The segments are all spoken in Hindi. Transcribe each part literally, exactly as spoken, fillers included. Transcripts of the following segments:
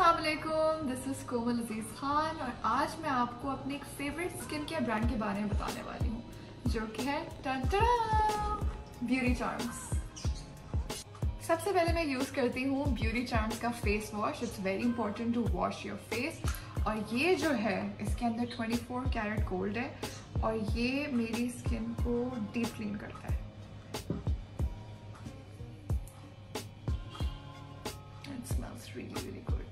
अस्सलामुअलैकुम, दिस इज़ कोमल अजीज़ खान और आज मैं आपको अपने एक फेवरेट स्किन केयर ब्रांड के बारे में बताने वाली हूँ जो कि है टन टन ब्यूटी चार्म्स। सबसे पहले मैं यूज़ करती हूँ ब्यूटी चार्म्स का face wash. It's very important to wash your face. और ये जो है इसके अंदर चौबीस कैरेट गोल्ड है और ये मेरी स्किन को डीप क्लीन करता है। Really, really good.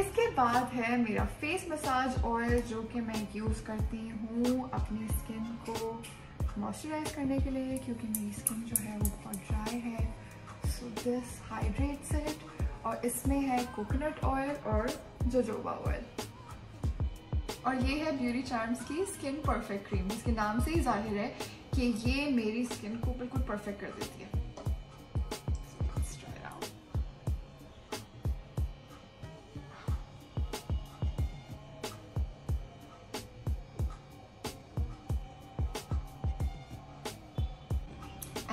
इसके बाद है मेरा फेस मसाज ऑयल जो कि मैं यूज़ करती हूँ अपनी स्किन को मॉइस्चराइज करने के लिए, क्योंकि मेरी स्किन जो है वो बहुत ड्राई है। So this hydrates it. और इसमें है कोकोनट ऑयल और जोजोबा ऑयल। और ये है ब्यूटी चार्म्स की स्किन परफेक्ट क्रीम। इसके नाम से ही जाहिर है कि ये मेरी स्किन को बिल्कुल परफेक्ट कर देती है।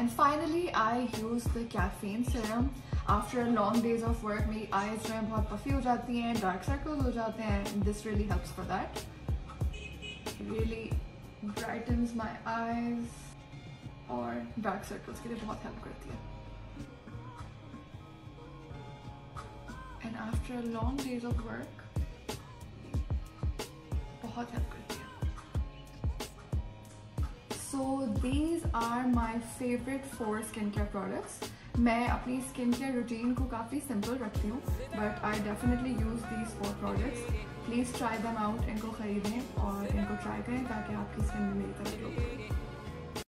And finally, I use the caffeine serum after long days of work. मेरी eyes में बहुत puffy हो जाती हैं, dark circles हो जाते हैं. This really helps for that. Really brightens my eyes और dark circles के लिए बहुत help करती है. And after long days of work, बहुत help करती है. So these are my favorite four skincare products. मैं अपनी skincare routine को काफ़ी simple रखती हूँ, but I definitely use these four products. Please try them out, इनको खरीदें और इनको try करें ताकि आपकी skin में मेरी तरह हो।